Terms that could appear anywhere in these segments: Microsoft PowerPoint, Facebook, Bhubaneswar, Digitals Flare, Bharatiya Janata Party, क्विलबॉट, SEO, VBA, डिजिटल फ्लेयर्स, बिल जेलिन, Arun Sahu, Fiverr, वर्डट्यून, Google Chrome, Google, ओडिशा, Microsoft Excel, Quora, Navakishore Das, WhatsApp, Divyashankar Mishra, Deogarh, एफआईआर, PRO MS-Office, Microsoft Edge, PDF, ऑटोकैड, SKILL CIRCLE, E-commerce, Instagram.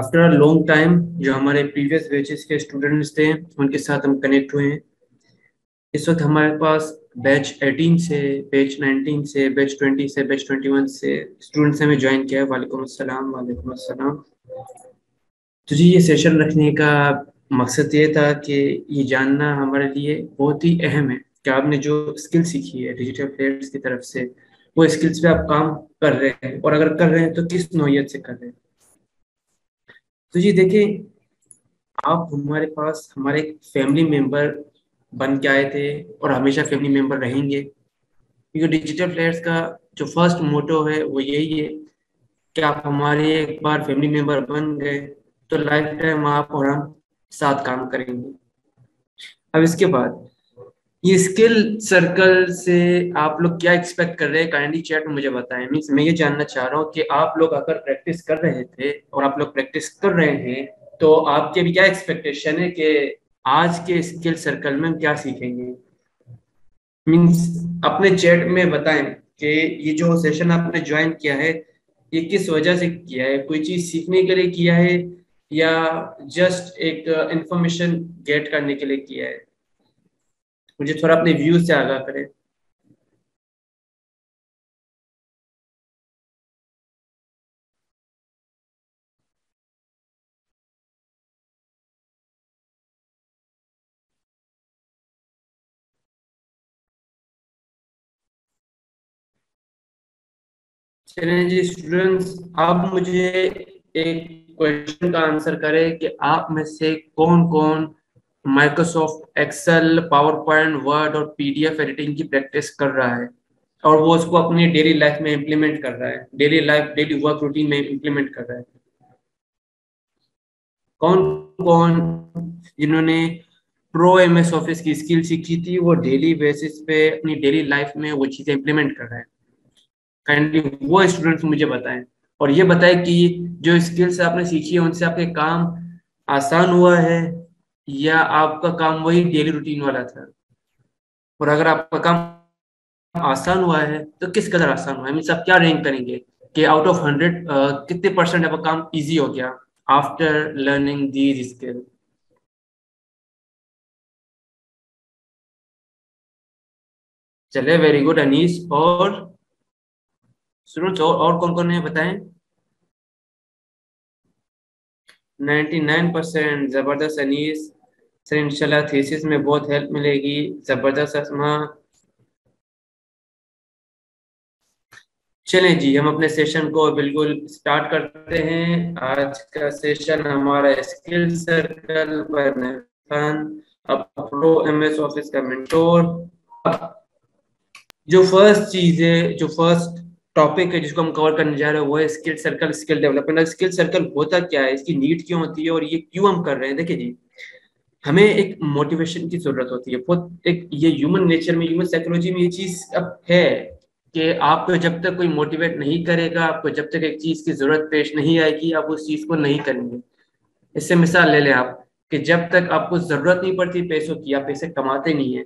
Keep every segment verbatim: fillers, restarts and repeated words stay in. After a long time जो हमारे previous batches के स्टूडेंट्स थे उनके साथ हम कनेक्ट हुए हैं। इस वक्त हमारे पास बैच अठारह से, बैच उन्नीस से, बैच बीस से, बैच इक्कीस से स्टूडेंट्स हमें ज्वाइन किया है। वालेकुम अस्सलाम, वालेकुम अस्सलाम। तो जी ये सेशन रखने का मकसद ये था कि ये जानना हमारे लिए बहुत ही अहम है कि आपने जो स्किल सीखी है डिजिटल फ्लेयर्स की तरफ से, वो स्किल्स पे आप काम कर रहे हैं, और अगर कर रहे हैं तो किस नौयत से कर रहे हैं। तो जी देखें, आप हमारे पास हमारे फैमिली मेंबर बन के आए थे और हमेशा फैमिली मेंबर रहेंगे, क्योंकि डिजिटल फ्लेयर्स का जो फर्स्ट मोटो है वो यही है कि आप हमारे एक बार फैमिली मेंबर बन गए तो लाइफ टाइम आप और हम साथ काम करेंगे। अब इसके बाद ये स्किल सर्कल से आप लोग क्या एक्सपेक्ट कर रहे हैं, काइंडली चैट में मुझे बताएं। मींस मैं ये जानना चाह रहा हूँ कि आप लोग अगर प्रैक्टिस कर रहे थे और आप लोग प्रैक्टिस कर रहे हैं तो आपके भी क्या एक्सपेक्टेशन है कि आज के स्किल सर्कल में हम क्या सीखेंगे। मींस अपने चैट में बताएं कि ये जो सेशन आपने ज्वाइन किया है ये किस वजह से किया है, कोई चीज सीखने के लिए किया है या जस्ट एक इंफॉर्मेशन गेट करने के लिए किया है। मुझे थोड़ा अपने व्यूज से आगाह करें। चलिए जी स्टूडेंट्स, आप मुझे एक क्वेश्चन का आंसर करें कि आप में से कौन कौन Microsoft Excel, PowerPoint, Word और पीडीएफ एडिटिंग की प्रैक्टिस कर रहा है और वो उसको अपनी डेली लाइफ में इम्प्लीमेंट कर रहा है, daily life daily work routine में इम्प्लीमेंट कर रहा है। कौन कौन जिन्होंने प्रो एम एस ऑफिस की स्किल सीखी थी वो डेली बेसिस पे अपनी डेली लाइफ में वो चीजें इम्प्लीमेंट कर रहा है, काइंडली वो स्टूडेंट्स मुझे बताएं और ये बताएं कि जो स्किल्स आपने सीखी है उनसे आपके काम आसान हुआ है या आपका काम वही डेली रूटीन वाला था, और अगर आपका काम आसान हुआ है तो किस कदर आसान हुआ है। मींस आप क्या रैंक करेंगे कि आउट ऑफ हंड्रेड कितने परसेंट आपका काम इजी हो गया आफ्टर लर्निंग दीज स्किल। चले, वेरी गुड अनीस। और स्टूडेंट्स और, और कौन कौन है बताएं। निन्यानवे परसेंट जबरदस्त अनीस सर, इंशाल्लाह थीसिस में बहुत हेल्प मिलेगी। जबरदस्त असमा। चलें जी, हम अपने सेशन को बिल्कुल स्टार्ट करते हैं। आज का सेशन हमारा स्किल सर्कल पर प्रो एमएस ऑफिस का मेंटोर। जो फर्स्ट चीज है, जो फर्स्ट टॉपिक है जिसको हम कवर करने जा रहे हैं वो है skill circle, skill development. Skill circle होता क्या है, इसकी नीड क्यों होती है और ये क्यों हम कर रहे हैं। देखिए जी, हमें एक मोटिवेशन की जरूरत होती है, बहुत एक ये ह्यूमन नेचर में, ह्यूमन साइकोलॉजी में ये चीज अब है कि आपको जब तक कोई मोटिवेट नहीं करेगा, आपको जब तक एक चीज की जरूरत पेश नहीं आएगी आप उस चीज को नहीं करेंगे। इससे मिसाल ले लें आप कि जब तक आपको जरूरत नहीं पड़ती पैसों की आप पैसे कमाते नहीं है,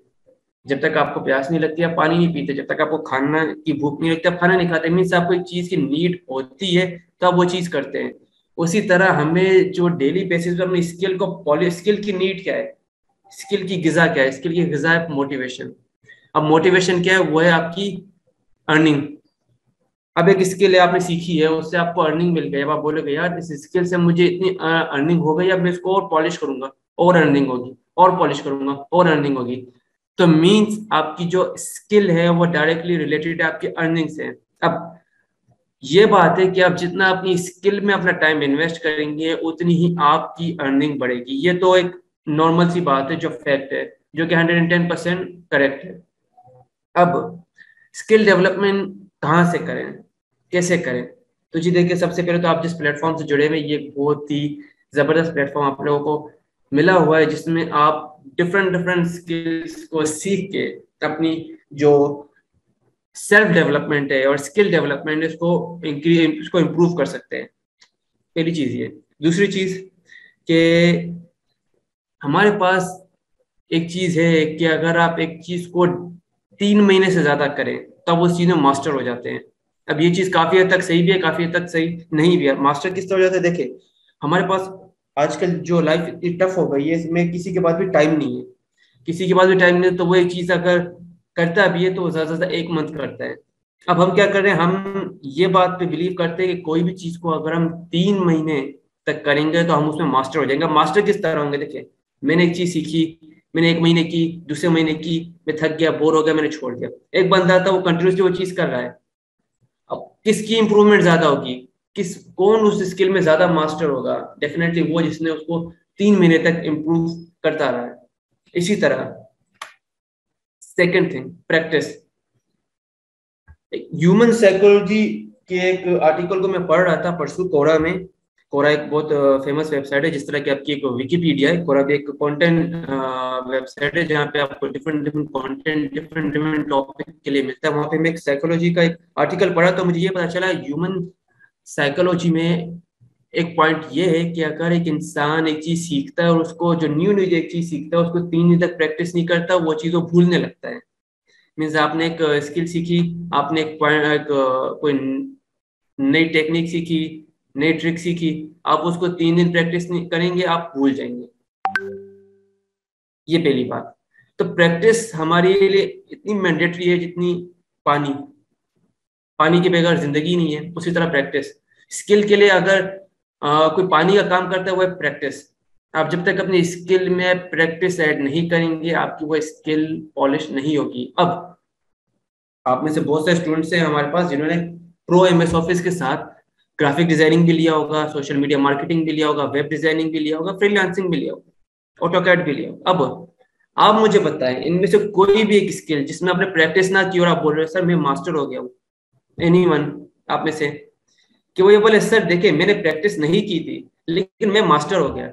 जब तक आपको प्यास नहीं लगती आप पानी नहीं पीते, जब तक आपको खाना की भूख नहीं लगती आप खाना नहीं खाते। मीन्स आपको एक चीज की नीड होती है तो आप वो चीज करते हैं। उसी तरह हमें जो डेली बेसिस पर अपनी स्किल को, स्किल की नीड क्या है, स्किल की गिजा क्या है, स्किल की गिजा है मोटिवेशन। अब मोटिवेशन क्या है, वो है आपकी अर्निंग। अब एक स्किल है आपने सीखी है उससे आपको अर्निंग मिल गई, अब आप बोलोगे यार इस स्किल से मुझे इतनी अर्निंग हो गई अब मैं इसको और पॉलिश करूंगा और अर्निंग होगी, और पॉलिश करूंगा और अर्निंग होगी। तो मींस आपकी जो स्किल है वो डायरेक्टली रिलेटेड है आपकी अर्निंग से। अब ये बात है कि आप जितना अपनी स्किल में अपना टाइम इन्वेस्ट करेंगे उतनी ही आपकी अर्निंग बढ़ेगी। ये तो एक नॉर्मल सी बात है जो फैक्ट है, जो कि एक सौ दस परसेंट करेक्ट है। अब स्किल डेवलपमेंट कहाँ से करें, कैसे करें। तो जी देखिए, सबसे पहले तो आप जिस प्लेटफॉर्म से जुड़े हुए ये बहुत ही जबरदस्त प्लेटफॉर्म आप लोगों को मिला हुआ है जिसमें आप डिफरेंट डिफरेंट स्किल्स को सीख के अपनी जो सेल्फ डेवलपमेंट है और स्किल डेवलपमेंट है इसको इसको इम्प्रूव कर सकते हैं। पहली चीज ये। दूसरी चीज कि हमारे पास एक चीज है कि अगर आप एक चीज को तीन महीने से ज्यादा करें तब उस चीज में मास्टर हो जाते हैं। अब ये चीज काफी हद तक सही भी है, काफी हद तक सही नहीं भी है। मास्टर किस तरह हो जाता है, देखे हमारे पास आजकल जो लाइफ इतनी टफ हो गई है, इसमें किसी के पास भी टाइम नहीं है, किसी के पास भी टाइम नहीं है, तो वो एक चीज अगर करता भी है तो ज्यादा से ज्यादा एक मंथ करता है। अब हम क्या कर रहे हैं, हम ये बात पे बिलीव करते हैं कि कोई भी चीज को अगर हम तीन महीने तक करेंगे तो हम उसमें मास्टर हो जाएंगे। मास्टर किस तरह होंगे, देखिए मैंने एक चीज सीखी, मैंने एक महीने की, दूसरे महीने की, मैं थक गया, बोर हो गया, मैंने छोड़ दिया। एक बंदा था वो कंटिन्यूसली वो चीज कर रहा है, अब किसकी इंप्रूवमेंट ज्यादा होगी, किस कौन उस स्किल में ज्यादा मास्टर होगा, डेफिनेटली वो जिसने उसको तीन महीने तक इम्प्रूव करता रहा है। इसी तरह second thing practice. Human psychology के एक आर्टिकल को मैं पढ़ रहा था परसों कोरा में। कोरा एक बहुत फेमस वेबसाइट है, जिस तरह की आपकी एक विकिपीडिया है, कोरा भी एक कंटेंट वेबसाइट है जहाँ पे आपको different different content different different topic के लिए मिलता है। वहाँ पे मैं एक साइकोलॉजी का एक आर्टिकल पढ़ा तो मुझे ये पता चला ह्यूमन साइकोलॉजी में एक पॉइंट ये है कि अगर एक इंसान एक चीज सीखता है और उसको जो न्यू न्यू एक चीज सीखता है उसको तीन दिन तक प्रैक्टिस नहीं करता, वो चीज़ वो भूलने लगता है। मीन्स आपने एक स्किल सीखी, आपने एक, एक कोई नई टेक्निक सीखी, नई ट्रिक सीखी, आप उसको तीन दिन प्रैक्टिस नहीं करेंगे आप भूल जाएंगे, ये पहली बात। तो प्रैक्टिस हमारे लिए इतनी मैंडेटरी है जितनी पानी, पानी के बगैर जिंदगी नहीं है, उसी तरह प्रैक्टिस स्किल के लिए अगर आ, कोई पानी का काम करता है वो है प्रैक्टिस। आप जब तक अपनी स्किल में प्रैक्टिस ऐड नहीं करेंगे आपकी वो स्किल पॉलिश नहीं होगी। अब आप में से बहुत से स्टूडेंट्स हैं हमारे पास जिन्होंने प्रो एम एस ऑफिस के साथ ग्राफिक डिजाइनिंग भी लिया होगा, सोशल मीडिया मार्केटिंग भी लिया होगा, वेब डिजाइनिंग भी लिया होगा, फ्रीलांसिंग भी लिया होगा, ऑटोकैड भी लिया होगा। अब आप मुझे बताएं इनमें से कोई भी एक स्किल जिसमें आपने प्रैक्टिस ना की और आप बोल रहे सर मैं मास्टर हो गया हूँ, एनीवन आप में से कि वो ये बोले सर देखिए मैंने प्रैक्टिस नहीं की थी लेकिन मैं मास्टर हो गया,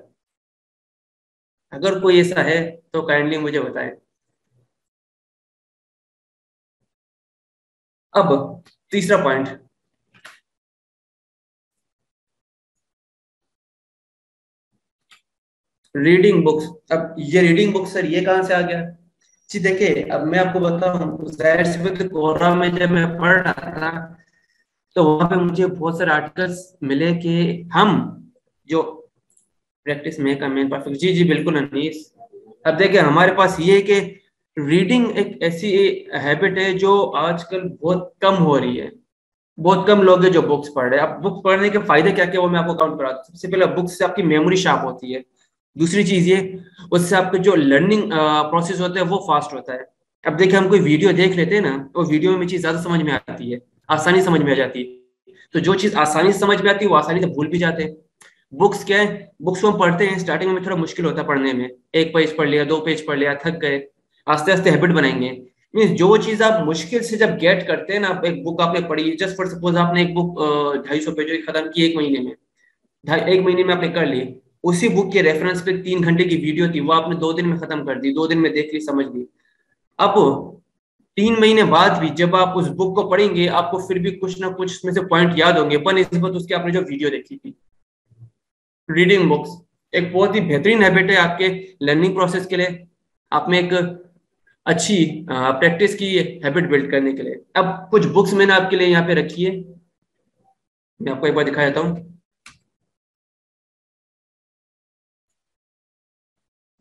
अगर कोई ऐसा है तो काइंडली मुझे बताएं। अब तीसरा पॉइंट रीडिंग बुक्स। अब ये रीडिंग बुक्स सर ये कहां से आ गया जी, देखिए अब मैं आपको बताऊं, जाहिर सी बात कोरा में जब मैं पढ़ रहा था तो वहां पे मुझे बहुत सारे आर्टिकल्स मिले कि हम जो practice make a man perfect. जी जी बिल्कुल अनीस, अब देखिए हमारे पास ये है कि रीडिंग एक ऐसी हैबिट है जो आजकल बहुत कम हो रही है, बहुत कम लोग हैं जो बुक्स पढ़ रहे हैं। अब बुक्स पढ़ने के फायदे क्या क्या वो मैं आपको काउंट कराता हूँ। सबसे पहले बुक्स से आपकी मेमोरी शार्प होती है, दूसरी चीज ये उससे आपके जो लर्निंग प्रोसेस होता है वो फास्ट होता है। अब देखिए हम कोई वीडियो देख लेते हैं ना तो वीडियो में चीज ज्यादा समझ में आती है, आसानी समझ में आ जाती है, तो जो चीज आसानी से समझ में आती है वो आसानी से भूल भी जाते हैं। बुक्स क्या है, बुक्स को हम पढ़ते हैं स्टार्टिंग में थोड़ा मुश्किल होता है पढ़ने में, एक पेज पढ़ लिया, दो पेज पढ़ लिया, थक गए, आस्ते आस्ते हैबिट बनाएंगे। मीन्स जो चीज आप मुश्किल से जब गेट करते हैं ना, आप एक बुक आपने पढ़ी, जस्ट फॉर सपोज आपने एक बुक ढाई सौ पेजों की खत्म की एक महीने में, ढाई एक महीने में आपने कर ली, उसी बुक के रेफरेंस पे तीन घंटे की वीडियो थी वो आपने दो दिन में खत्म कर दी, दो दिन में देख ली समझ ली। अब तीन महीने बाद भी जब आप उस बुक को पढ़ेंगे आपको फिर भी कुछ ना कुछ उसमें से पॉइंट याद होंगे बनस्बत उसकी आपने जो वीडियो देखी थी। रीडिंग बुक्स एक बहुत ही बेहतरीन हैबिट है आपके लर्निंग प्रोसेस के लिए, आप में एक अच्छी प्रैक्टिस की हैबिट बिल्ड करने के लिए। अब कुछ बुक्स मैंने आपके लिए यहाँ पे रखी है, मैं आपको एक बार दिखा देता हूँ।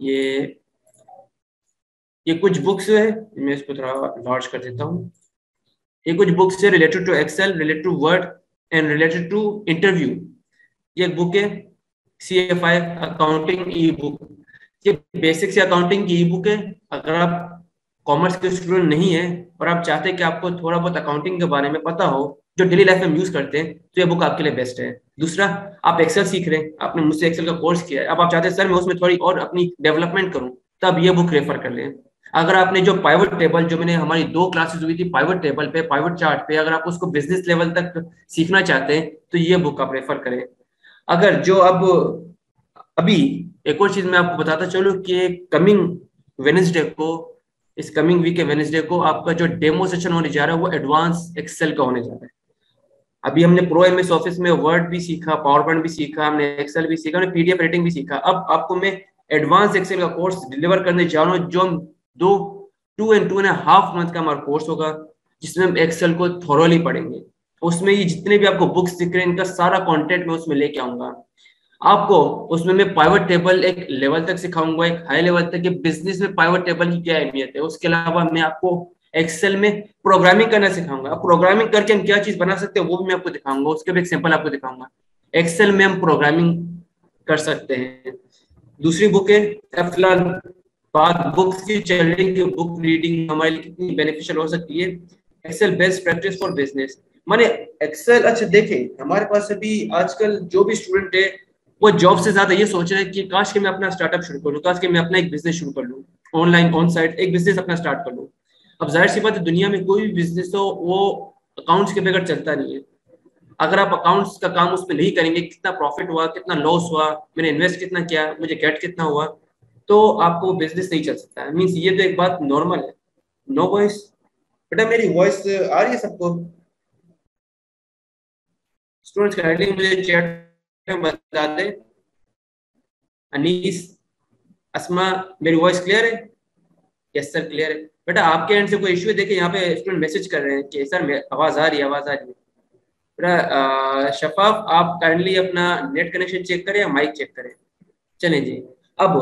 ये ये कुछ बुक्स है, मैं इसको थोड़ा लार्ज कर देता हूँ। ये कुछ बुक्स है related to Excel, related to Word and related to interview. ये एक बुक है C F I accounting E book, ये बेसिक्स अकाउंटिंग की ई बुक है। अगर आप कॉमर्स के स्टूडेंट नहीं है और आप चाहते हैं कि आपको थोड़ा बहुत अकाउंटिंग के बारे में पता हो जो डेली लाइफ में यूज करते हैं तो ये बुक आपके लिए बेस्ट है। दूसरा, आप एक्सेल सीख रहे हैं, आपने मुझसे एक्सेल का कोर्स किया है, अब आप चाहते हैं सर मैं उसमें थोड़ी और अपनी डेवलपमेंट करूँ, तब ये बुक रेफर कर लें। अगर आपने जो पाइवट टेबल, जो मैंने हमारी दो क्लासेस हुई थी पाइवट टेबल पे, पाइवट चार्ट पे, अगर आप उसको बिजनेस लेवल तक सीखना चाहते हैं तो ये बुक आप रेफर करें। अगर जो अब अभी एक और चीज मैं आपको बताता चलूं कि कमिंग वेडनेसडे को, इस कमिंग वीक के वेडनेसडे को आपका जो डेमो सेशन होने जा रहा है वो एडवांस एक्सेल का होने जा रहा है। अभी हमने प्रो एम एस ऑफिस में वर्ड भी सीखा, पावर पॉइंट भी सीखा, हमने एक्सेल भी सीखा, हमने पीडीएफ रेटिंग भी सीखा। अब आपको मैं एडवांस एक्सेल का कोर्स डिलीवर करने जा रहा हूँ जो हम दो two and two and half month का हमारा कोर्स होगा जिसमें हम एक्सेल को थोरोली पढ़ेंगे। उसमें ये जितने भी आपको बुक्स दिख रहे हैं इनका सारा कंटेंट मैं उसमें लेके आऊंगा। आपको उसमें मैं पाइवट टेबल एक लेवल तक सिखाऊंगा, एक हाई लेवल तक कि बिजनेस में पाइवट टेबल की क्या अहमियत है। उसके अलावा मैं आपको एक्सेल में प्रोग्रामिंग करना सिखाऊंगा, प्रोग्रामिंग करके हम क्या चीज बना सकते हैं वो भी मैं आपको दिखाऊंगा, उसके भी एक सैंपल आपको दिखाऊंगा। एक्सेल में हम प्रोग्रामिंग कर सकते हैं। दूसरी बुक है एफ्लान बात, बुक्स की चैलेंजिंग की बुक रीडिंग हमारे लिए कितनी बेनिफिशियल हो सकती है। Excel best practice for business, माने एक्सेल। अच्छा देखें, हमारे पास अभी आजकल जो भी स्टूडेंट है वो जॉब से ज्यादा ये सोच रहे हैं कि काश कि मैं अपना स्टार्टअप शुरू कर लूँ, काश कि मैं अपना एक बिजनेस शुरू कर लूँ, ऑनलाइन ऑन साइट एक बिजनेस अपना स्टार्ट कर लूँ। अब जाहिर सी बात है दुनिया में कोई भी बिजनेस हो वो अकाउंट्स के बगैर चलता नहीं है। अगर आप अकाउंट्स का काम उस पर नहीं करेंगे, कितना प्रॉफिट हुआ, कितना लॉस हुआ, मैंने इन्वेस्ट कितना किया, मुझे गेट कितना हुआ, तो आपको वो बिजनेस नहीं चल सकता है। मीन्स ये तो एक बात नॉर्मल है। नो वॉइस, बेटा मेरी वॉइस आ रही है सबको? स्टूडेंट्स काइंडली मुझे चैट में बता दे। अनीस, अस्मा, मेरी वॉइस क्लियर है? यस सर क्लियर है। बेटा आपके एंड से कोई इश्यू है? देखिए यहाँ पे स्टूडेंट मैसेज कर रहे हैं कि सर आवाज आ रही है, आवाज आ रही है। बेटा शफाफ, आप काइंडली अपना नेट कनेक्शन चेक करें या माइक चेक करें। चलें जी, अब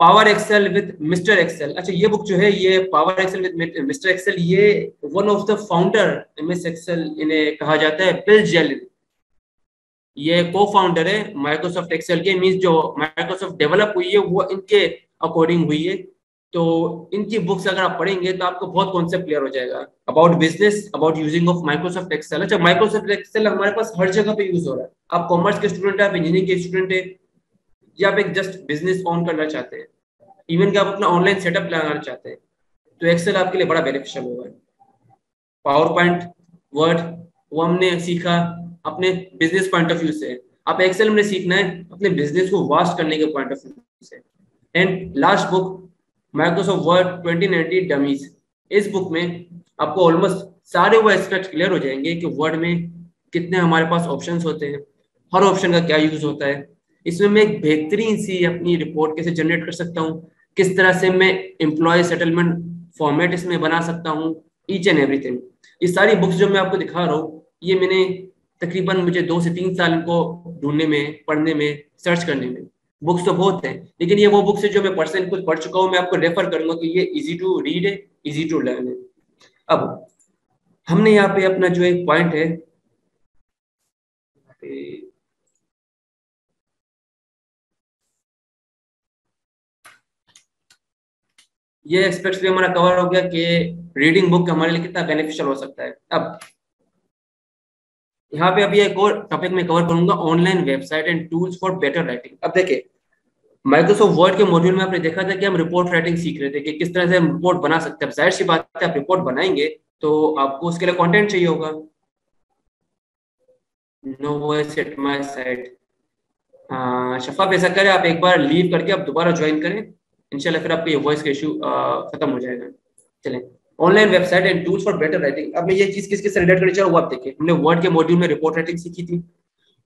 power Excel with mister Excel. अच्छा ये बुक जो है ये power Excel with mister Excel, ये one of the founder MS Excel इन्हें कहा जाता है। बिल जेलिन ये को फाउंडर है माइक्रोसॉफ्ट एक्सेल के। मींस जो माइक्रोसॉफ्ट डेवलप हुई है वो इनके अकॉर्डिंग हुई है। तो इनकी बुक्स अगर आप पढ़ेंगे तो आपको बहुत कॉन्सेप्ट क्लियर हो जाएगा about business, about using of Microsoft Excel. अच्छा माइक्रोसॉफ्ट एक्सेल हमारे पास हर जगह पे यूज हो रहा है। आप कॉमर्स के स्टूडेंट है, आप इंजीनियरिंग के स्टूडेंट है, या आप एक जस्ट बिजनेस ऑन करना चाहते हैं, इवन कि आप अपना ऑनलाइन सेटअप लगाना चाहते हैं, तो एक्सेल आपके लिए बड़ा बेनिफिशियल होगा। पावर पॉइंट, वर्ड वो हमने सीखा अपने बिजनेस पॉइंट ऑफ व्यू से। आप एक्सेल में सीखना है अपने बिजनेस को वास्ट करने के पॉइंट ऑफ व्यू से। And last book Microsoft Word twenty nineteen dummies. इस बुक में आपको ऑलमोस्ट सारे वो एस्पेक्ट क्लियर हो जाएंगे कि वर्ड में कितने हमारे पास ऑप्शंस होते हैं, हर ऑप्शन का क्या यूज होता है। इसमें मैं एक बेहतरीन सी अपनी रिपोर्ट कैसे जनरेट कर सकता हूँ, किस तरह से मैं एम्प्लॉय सेटलमेंट फॉर्मेट इसमें बना सकता हूँ, ईच एंड एवरीथिंग। ये सारी बुक्स जो मैं आपको दिखा रहा हूँ ये मैंने तकरीबन मुझे दो से तीन साल इनको ढूंढने में, पढ़ने में, सर्च करने में। बुक्स तो बहुत हैं लेकिन ये वो बुक्स है जो मैं पर्सनली कुछ पढ़ चुका हूँ, मैं आपको रेफर करूंगा कि ये इजी टू रीड है, इजी टू लर्न है। अब हमने यहाँ पे अपना जो एक पॉइंट है, ये एस्पेक्ट्स भी हमारा कवर हो गया कि रीडिंग बुक हमारे लिए कितना बेनिफिशियल हो सकता है। अब यहाँ पे अभी एक और टॉपिक में कवर करूंगा, online website and tools for better writing. अब देखिए माइक्रोसॉफ्ट वर्ड के मॉड्यूल में आपने देखा था कि हम रिपोर्ट राइटिंग सीख रहे थे कि किस तरह से हम रिपोर्ट बना सकते हैं। जाहिर सी बात है आप रिपोर्ट बनाएंगे तो आपको उसके लिए कंटेंट चाहिए होगा। No voice at my side. Shafaf ऐसा करें आप एक बार लीव करके आप दोबारा ज्वाइन करें, इंशाल्लाह फिर आपके ये वॉइस का इशू खत्म हो जाएगा। चलें, online website and tools for better writing. अब मैं ये चीज किस किस से रिलेट करनी चाहिए वो आप देखिए। हमने वर्ड के मॉड्यूल में रिपोर्ट राइटिंग सीखी थी,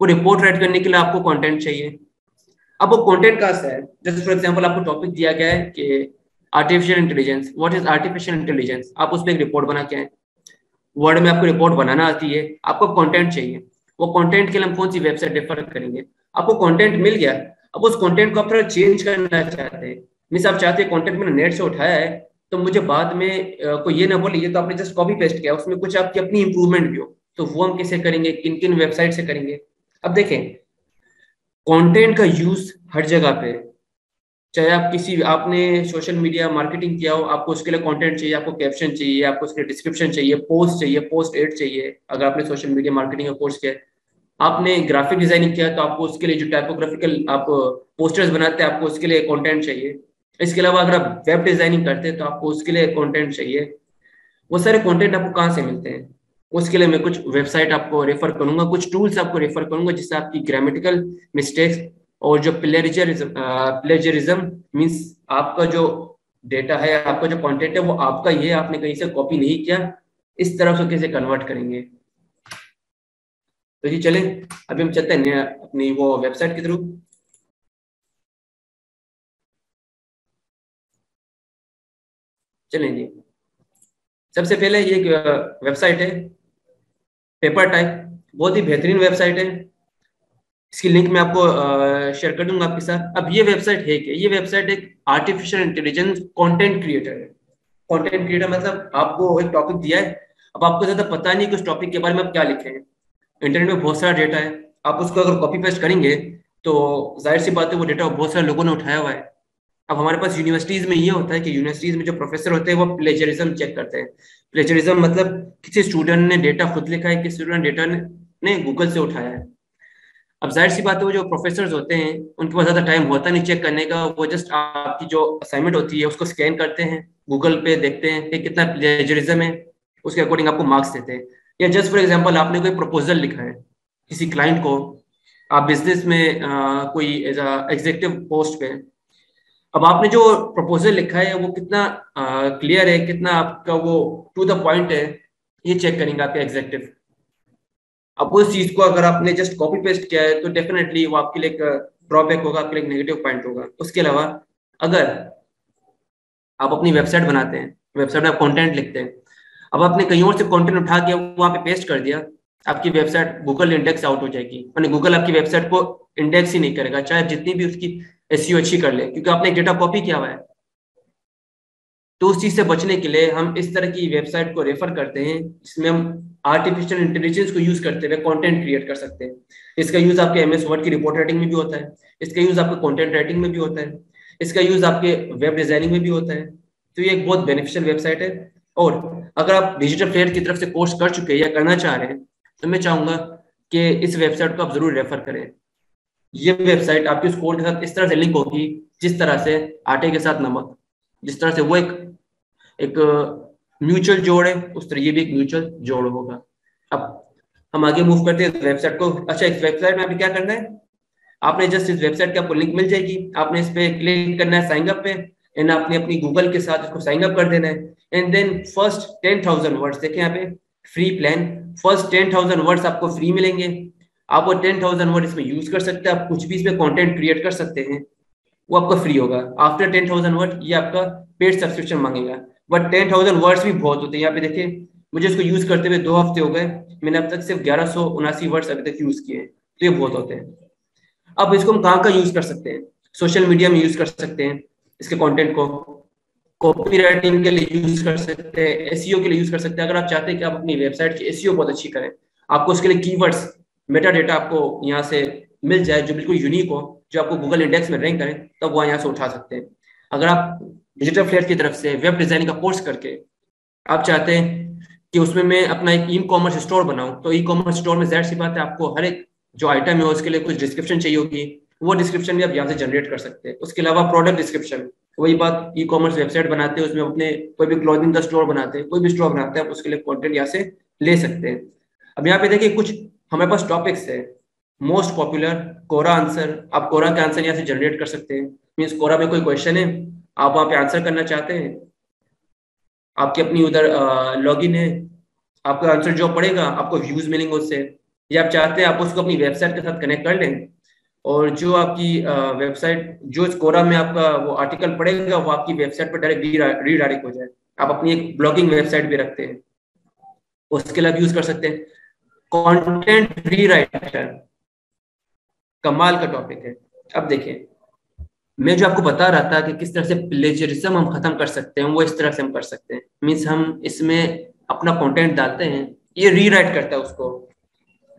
वो रिपोर्ट राइट करने के लिए आपको कंटेंट चाहिए। अब वो कंटेंट कहाँ से है? जैसे फॉर एग्जांपल आपको टॉपिक दिया गया है कि artificial intelligence, what is artificial intelligence, आप उस पर एक रिपोर्ट बना के आए। वर्ड में आपको रिपोर्ट बनाना आती है, आपको कॉन्टेंट चाहिए, वो कॉन्टेंट के लिए हम कौन सी वेबसाइट रेफर करेंगे। आपको कॉन्टेंट मिल गया, अब उस कॉन्टेंट को आप थोड़ा चेंज करना चाहते हैं। मीन्स आप चाहते हैं कॉन्टेंट मैंने नेट से उठाया है तो मुझे बाद में कोई ये ना बोले ये तो आपने जस्ट कॉपी पेस्ट किया, उसमें कुछ आपकी अपनी इंप्रूवमेंट भी हो, तो वो हम कैसे करेंगे, किन किन वेबसाइट से करेंगे। अब देखें कंटेंट का यूज हर जगह पे, चाहे आप किसी आपने सोशल मीडिया मार्केटिंग किया हो, आपको उसके लिए कंटेंट चाहिए, आपको कैप्शन चाहिए, आपको उसके लिए डिस्क्रिप्शन चाहिए, पोस्ट चाहिए, पोस्ट एड चाहिए अगर आपने सोशल मीडिया मार्केटिंग का कोर्स किया। आपने ग्राफिक डिजाइनिंग किया तो आपको उसके लिए जो टाइपोग्राफिकल आप पोस्टर्स बनाते हैं आपको उसके लिए कंटेंट चाहिए। इसके अलावा अगर आप वेब डिजाइनिंग करते हैं तो आपको उसके लिए कंटेंट चाहिए। वो सारे कंटेंट आपको कहाँ से मिलते हैं, उसके लिए मैं कुछ वेबसाइट आपको रेफर करूंगा, कुछ टूल्स आपको रेफर करूंगा जिससे आपकी ग्रामेटिकल मिस्टेक्स और जो प्लेजरिज्म प्लेजरिज्म मींस आपका जो डेटा है, आपका जो कंटेंट है वो आपका ही है, आपने कहीं से कॉपी नहीं किया, इस तरह से कैसे कन्वर्ट करेंगे। तो जी चलें अभी हम चलते हैं अपनी वो वेबसाइट के थ्रू। चलें जी, सबसे पहले ये वेबसाइट है पेपर टाइप, बहुत ही बेहतरीन वेबसाइट है। इसकी लिंक मैं आपको शेयर कर दूंगा आपके साथ। अब ये वेबसाइट है क्या? ये वेबसाइट एक आर्टिफिशियल इंटेलिजेंस कंटेंट क्रिएटर है। कंटेंट क्रिएटर मतलब आपको एक टॉपिक दिया है, अब आपको ज्यादा पता नहीं कि उस टॉपिक के बारे में आप क्या लिखेंगे। इंटरनेट में बहुत सारा डेटा है, आप उसको अगर कॉपी पेस्ट करेंगे तो जाहिर सी बात है वो डेटा बहुत सारे लोगों ने उठाया हुआ है। अब हमारे पास यूनिवर्सिटीज में ये होता है कि यूनिवर्सिटीज में जो प्रोफेसर होते हैं वो प्लेजरिज्म चेक करते हैं। प्लेजरिज्म मतलब किसी स्टूडेंट ने डेटा खुद लिखा है, किसी स्टूडेंट डेटा ने गूगल से उठाया है। अब जाहिर सी बात है वो जो प्रोफेसर होते हैं उनके पास ज़्यादा टाइम होता नहीं चेक करने का, वो जस्ट आपकी जो असाइनमेंट होती है उसको स्कैन करते हैं, गूगल पे देखते हैं कि कितना प्लेजरिज्म है, उसके अकॉर्डिंग आपको मार्क्स देते हैं। या जस्ट फॉर एग्जांपल आपने कोई प्रपोजल लिखा है किसी क्लाइंट को, आप बिजनेस में आ, कोई एज अ एग्जीक्यूटिव पोस्ट पे, अब आपने जो प्रपोजल लिखा है वो कितना क्लियर है, कितना आपका वो टू द पॉइंट है, ये चेक करेंगे आपके एग्जीक्यूटिव। अब उस चीज को अगर आपने जस्ट कॉपी पेस्ट किया है तो डेफिनेटली वो आपके लिए एक ड्रॉबैक होगा, आपके लिए एक नेगेटिव पॉइंट होगा। उसके अलावा अगर आप अपनी वेबसाइट बनाते हैं, वेबसाइट में आप कंटेंट लिखते हैं, अब आपने कहीं और से कंटेंट उठा के वहाँ पे पेस्ट कर दिया, आपकी वेबसाइट गूगल इंडेक्स आउट हो जाएगी। यानी गूगल आपकी वेबसाइट को इंडेक्स ही नहीं करेगा, चाहे जितनी भी उसकी एसईओ अच्छी कर ले, क्योंकि आपने एक डेटा कॉपी किया हुआ है। तो उस चीज से बचने के लिए हम इस तरह की वेबसाइट को रेफर करते हैं, इसमें हम आर्टिफिशियल इंटेलिजेंस को यूज करते हुए कंटेंट क्रिएट कर सकते हैं। इसका यूज आपके एमएस वर्ड की रिपोर्ट राइटिंग में भी होता है, इसका यूज आपके कंटेंट राइटिंग में भी होता है, इसका यूज आपके वेब डिजाइनिंग में भी होता है। तो ये एक बहुत बेनिफिशियल वेबसाइट है। और अगर आप डिजिटल फ्लेयर की तरफ से कोर्स कर चुके हैं या करना चाह रहे हैं तो मैं चाहूंगा कि इस वेबसाइट को आप जरूर रेफर करें। ये वेबसाइट आपके उस कोर्स के साथ इस तरह से लिंक होगी जिस तरह से आटे के साथ नमक, जिस तरह से वो एक एक म्यूचुअल जोड़ है, उस तरह ये भी एक म्यूचुअल जोड़ होगा। अब हम आगे मूव करते हैं वेबसाइट को। अच्छा, इस वेबसाइट में आपने क्या करना है, आपने जस्ट इस वेबसाइट की आपको लिंक मिल जाएगी, आपने इस पे क्लिक करना है साइन अप पे, एंड आपने अपनी गूगल के साथ इसको साइन अप कर देना है। And then first ten thousand words, देखिए यहाँ पे free plan, first ten thousand words आपको फ्री मिलेंगे। आप वो टेन थाउजेंड वर्ड इसमें यूज कर सकते हैं, आप कुछ भी इसमें कॉन्टेंट क्रिएट कर सकते हैं, वो आपका फ्री होगा। आफ्टर टेन थाउजेंड वर्ड ये आपका पेड सब्सक्रिप्शन मांगेगा, बट टेन थाउजेंड वर्ड्स भी बहुत होते हैं। यहाँ पे देखिए मुझे इसको यूज करते हुए दो हफ्ते हो गए, मैंने अब तक सिर्फ ग्यारह सौ उनासी वर्ड्स अभी तक यूज किए हैं, तो ये बहुत होते हैं। अब इसको हम कहाँ कहाँ यूज कर सकते हैं? सोशल मीडिया में यूज कर सकते हैं, इसके कंटेंट को कॉपी राइटिंग के लिए यूज कर सकते हैं, एसईओ के लिए यूज कर सकते हैं। अगर आप चाहते हैं कि आप अपनी वेबसाइट की एसईओ बहुत अच्छी करें, आपको उसके लिए कीवर्ड्स मेटा डेटा आपको यहाँ से मिल जाए जो बिल्कुल यूनिक हो, जो आपको गूगल इंडेक्स में रैंक करें, तब वो यहाँ से उठा सकते हैं। अगर आप डिजिटल फ्लेयर की तरफ से वेब डिजाइनिंग का कोर्स करके आप चाहते हैं कि उसमें मैं अपना एक ई कॉमर्स स्टोर बनाऊं, तो ई कॉमर्स स्टोर में जाहिर सी बात है आपको हर एक जो आइटम है उसके लिए कुछ डिस्क्रिप्शन चाहिए होगी, वो डिस्क्रिप्शन भी आप यहाँ से जनरेट कर सकते हैं। उसके अलावा प्रोडक्ट डिस्क्रिप्शन, वही बात ई कॉमर्स वेबसाइट बनाते हैं उसमें अपने कोई भी क्लॉथिंग का स्टोर बनाते हैं, कोई भी स्टोर बनाते हैं, आप उसके लिए कॉन्टेंट यहाँ से ले सकते हैं। अब यहाँ पे देखिए कुछ हमारे पास टॉपिक्स है, मोस्ट पॉपुलर, कोरा आंसर, आप कोरा के आंसर यहाँ से जनरेट कर सकते हैं। मीन्स कोरा में कोई क्वेश्चन है, आप वहाँ पे आंसर करना चाहते हैं, आपकी अपनी उधर लॉगिन है, आपका आंसर जो पड़ेगा आपको व्यूज मिलेंगे उससे, या आप चाहते हैं आप उसको अपनी वेबसाइट के साथ कनेक्ट कर लें और जो आपकी वेबसाइट जो इस कोरा में आपका वो आर्टिकल पड़ेगा वो आपकी वेबसाइट पर डायरेक्ट रीडायरेक्ट हो जाए। आप अपनी एक ब्लॉगिंग वेबसाइट भी रखते हैं, उसके लिए आप यूज कर सकते हैं। कंटेंट रीराइटर कमाल का टॉपिक है। अब देखिए मैं जो आपको बता रहा था कि किस तरह से प्लेजरिज्म हम खत्म कर सकते हैं, वो इस तरह से हम कर सकते हैं। मीन्स हम इसमें अपना कंटेंट डालते हैं, ये रीराइट करता है उसको,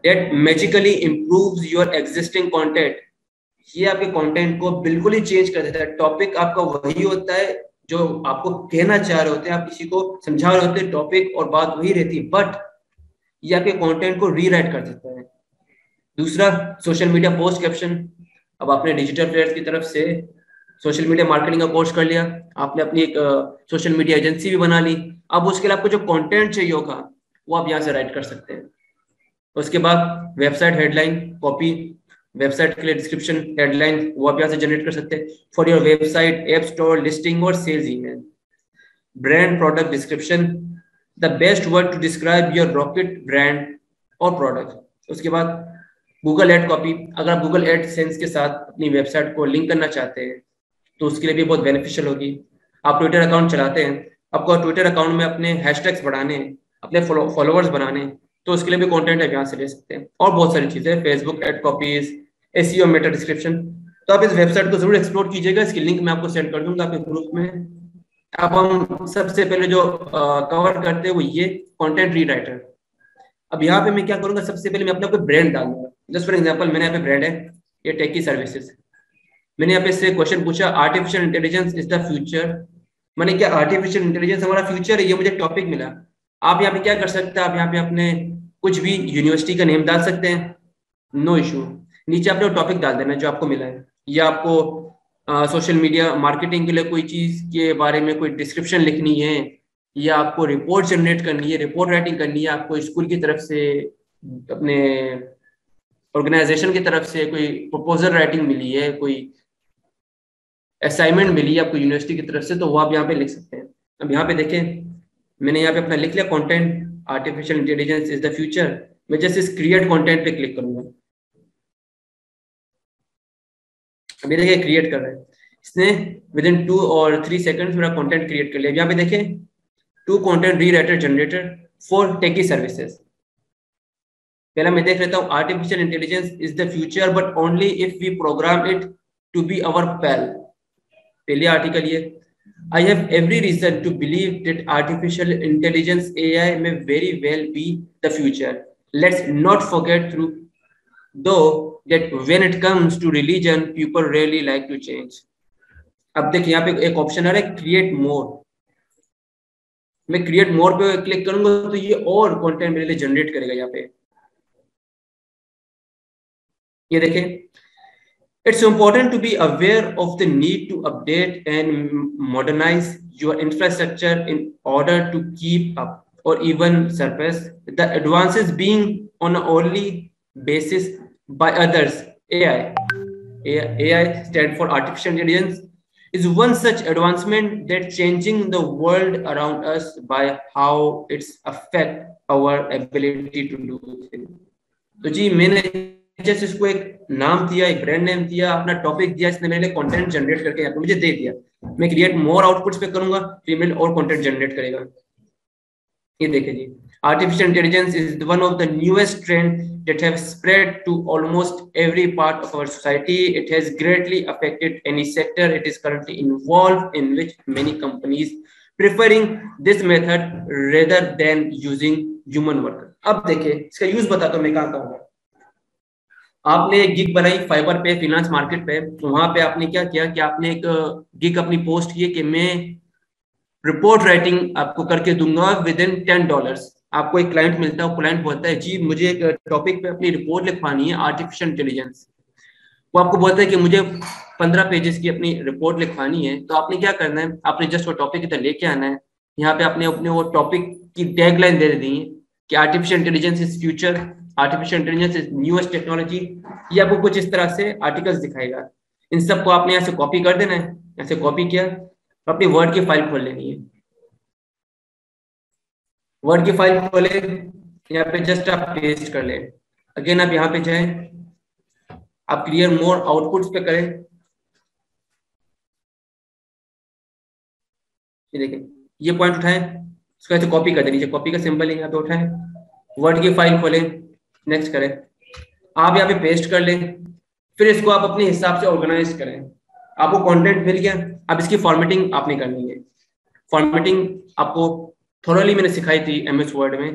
that magically improves your existing content. ये आपके कंटेंट को बिल्कुल ही चेंज कर देता है। टॉपिक आपका वही होता है जो आपको कहना चाह रहे होते हैं, आप किसी को समझा रहे होते हैं, टॉपिक और बात वही रहती है, बट ये आपके कंटेंट को रीराइट कर देता है। दूसरा सोशल मीडिया पोस्ट कैप्शन, अब आपने डिजिटल फ्लेयर की तरफ से सोशल मीडिया मार्केटिंग का कोर्स कर लिया, आपने अपनी एक सोशल मीडिया एजेंसी भी बना ली, अब उसके लिए आपको जो कंटेंट चाहिए होगा वो आप यहाँ से राइट कर सकते हैं। उसके बाद वेबसाइट हेडलाइन कॉपी, वेबसाइट के लिए डिस्क्रिप्शन हेडलाइन वो आप यहाँ से जनरेट कर सकते हैं। For your website, app store, listing और sales email, brand product description, the best word to describe your rocket brand और प्रोडक्ट। उसके बाद गूगल एड कॉपी, अगर आप गूगल एड सेंस के साथ अपनी वेबसाइट को लिंक करना चाहते हैं तो उसके लिए भी बहुत बेनिफिशियल होगी। आप ट्विटर अकाउंट चलाते हैं, आपको ट्विटर अकाउंट में अपने हैशटैग्स बढ़ाने हैं, अपने फॉलोअर्स बनाने, तो उसके लिए भी कंटेंट आप यहाँ से ले सकते हैं। और बहुत सारी चीज़ें, Facebook ad copies, SEO meta description. तो आप इस वेबसाइट को जरूर एक्सप्लोर कीजिएगा, इसकी लिंक मैं आपको सेंड कर दूंगा आपके ग्रुप में। अब हम सबसे पहले जो कवर करते हैं वो ये कंटेंट रीराइटर। अब यहाँ पे मैं क्या करूंगा, सबसे पहले मैं अपना कोई ब्रांड डालूंगा। जस्ट फॉर एग्जांपल मैंने यहाँ पे ब्रांड है, ये टेकी सर्विसेज। मैंने यहाँ पे इससे क्वेश्चन पूछा, artificial intelligence is the future. मैंने क्या आर्टिफिशियल इंटेलिजेंस हमारा फ्यूचर है, ये मुझे टॉपिक मिला। आप यहाँ पे क्या कर सकते हैं, आप यहाँ पे अपने कुछ भी यूनिवर्सिटी का नेम डाल सकते हैं, नो इशू। नीचे आपने टॉपिक डाल देना जो आपको मिला है। या आपको सोशल मीडिया मार्केटिंग के लिए कोई चीज के बारे में कोई डिस्क्रिप्शन लिखनी है, या आपको रिपोर्ट जनरेट करनी है, रिपोर्ट राइटिंग करनी है, आपको स्कूल की तरफ से अपने ऑर्गेनाइजेशन की तरफ से कोई प्रपोजल राइटिंग मिली है, कोई असाइनमेंट मिली है आपको यूनिवर्सिटी की तरफ से, तो वो आप यहाँ पे लिख सकते हैं। अब यहाँ पे देखें, मैंने यहाँ पे अपना लिख लिया content artificial intelligence is the future. मैं जस्ट इस क्रिएट कंटेंट पे क्लिक करूंगा। अभी देखिए क्रिएट कर रहा है, इसने विद इन टू और थ्री सेकंड्स मेरा कंटेंट क्रिएट कर लिया। अब यहाँ पे देखें, to content rewriter generated for techy services. पहला मैं देख लेता हूँ, artificial intelligence is the future but only if we program it to be our pal. पहले आर्टिकल ये, I have every reason to believe that artificial intelligence AI may very well be the future. Let's not forget through though that when it comes to religion people really like to change। अब देखिए यहाँ पे एक option आ रहा है create more. मैं create more पे click करूंगा तो ये और कंटेंट मेरे लिए जनरेट करेगा। यहाँ पे ये देखें, it's important to be aware of the need to update and modernise your infrastructure in order to keep up or even surface the advances being on a only basis by others। A I, A I stands for artificial intelligence, is one such advancement that changing the world around us by how it's affect our ability to do things। तो जी मैंने just इसको एक नाम दिया, एक brand name दिया, अपना topic दिया, इसने मेरे लिए कंटेंट जनरेट करके यहाँ पे मुझे दे दिया। मैं क्रिएट मोर आउटपुट्स पे करूंगा, फिर और कंटेंट जनरेट करेगा। ये देखिए जी, artificial intelligence is one of the newest trend that have spread to almost every part of our society। It has greatly affected any sector it is currently involved in, which many companies preferring this method rather than using human worker। अब देखिए इसका use बताता हूँ मैं कहाँ कहूँगा। आपने एक गिग बनाई फाइबर पे, फ्रीलांस मार्केट पे, तो वहां पे आपने क्या किया कि आपने एक गिग अपनी पोस्ट की कि मैं रिपोर्ट राइटिंग आपको करके दूंगा विद इन टेन डॉलर्स। आपको एक क्लाइंट मिलता है, क्लाइंट बोलता है जी मुझे एक टॉपिक पे अपनी रिपोर्ट लिखवानी है आर्टिफिशियल इंटेलिजेंस। वो आपको बोलता है कि मुझे पंद्रह पेजेस की अपनी रिपोर्ट लिखवानी है। तो आपने क्या करना है, आपने जस्ट वो टॉपिक इधर लेके आना है। यहाँ पे आपने अपने वो टॉपिक की टैगलाइन दे दी है कि artificial intelligence is future, artificial intelligence is newest technology. ये आपको कुछ इस तरह से आर्टिकल्स दिखाएगा। इन सबको आपने यहाँ से कॉपी कर देना है। यहाँ से कॉपी किया, अपनी वर्ड की फाइल खोल लेनी है। वर्ड की फाइल खोले, यहाँ पे जस्ट आप पेस्ट कर ले। अगेन आप यहाँ पे जाए, आप क्लियर मोर आउटपुट्स पे करें। ये देखें, ये पॉइंट उठाए, उसको ऐसे कॉपी कर दे, नीचे कॉपी का सिंबल है यहाँ पे उठाए, वर्ड की फाइल खोले, नेक्स्ट करें, आप यहाँ पे पेस्ट कर लें। फिर इसको आप अपने हिसाब से ऑर्गेनाइज करें। आपको कॉन्टेंट मिल गया, अब इसकी फॉर्मेटिंग आपने करनी है। फॉर्मेटिंग आपको थोरली मैंने सिखाई थी एमएस वर्ड में।